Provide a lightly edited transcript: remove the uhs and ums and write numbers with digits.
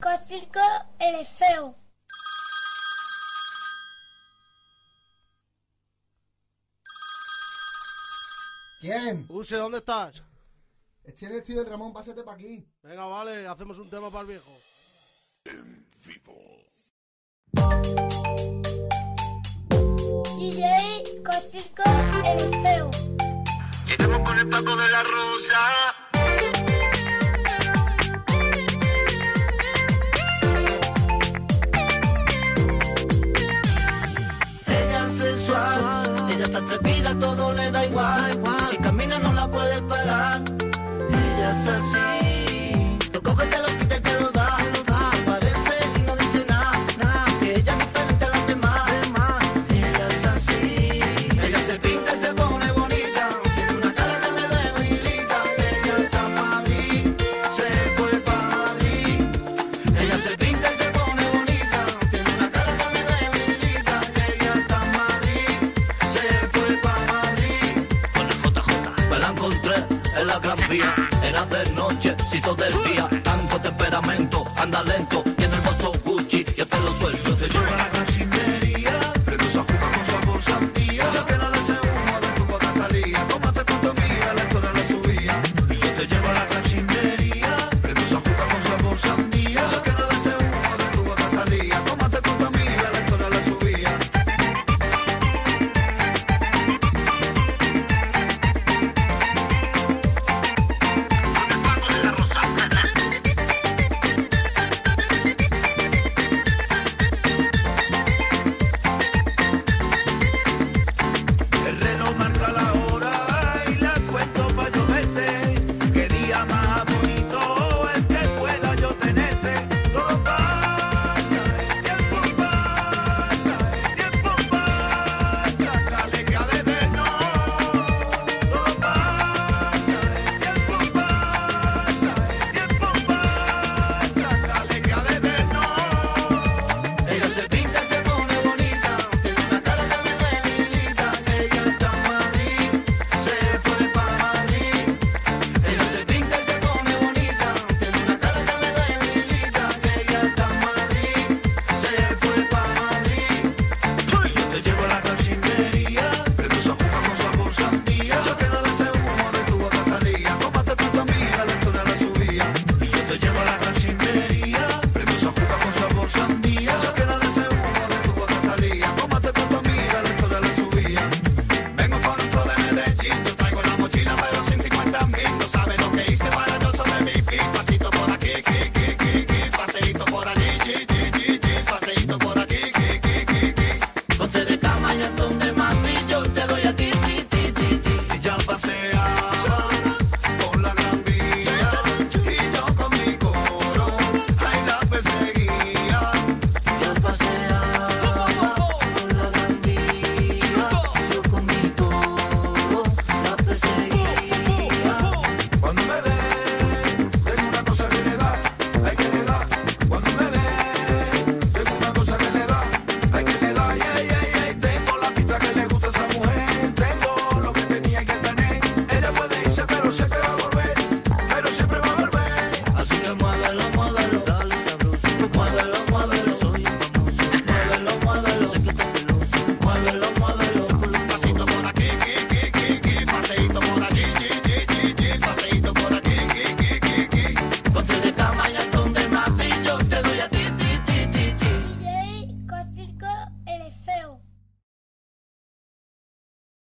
Cosiko El Feo. ¿Quién? Use, ¿dónde estás? Estoy del Ramón, pásate para aquí. Venga, vale, hacemos un tema para el viejo. En vivo. DJ Josiko El Feo. Llegamos con el Paco de la Rosa. Ella es atrevida, todo le da igual. Si camina no la puedes parar. Ella es así. Tú coge, te lo quita y te lo da. Se parece y no dice nada. Que ella es diferente a las demás. Ella es así. Ella se pinta y se pone bonita. Tiene una cara que me debilita. Ella está en Madrid, se fue para Madrid. Ella se pinta y se pone bonita. Tiene una cara que me debilita. Ella está en Madrid, se fue para Madrid. Con la JJ me la encontré en la Gran Vía, era de noche, se hizo del día, tanto temperamento, anda lento.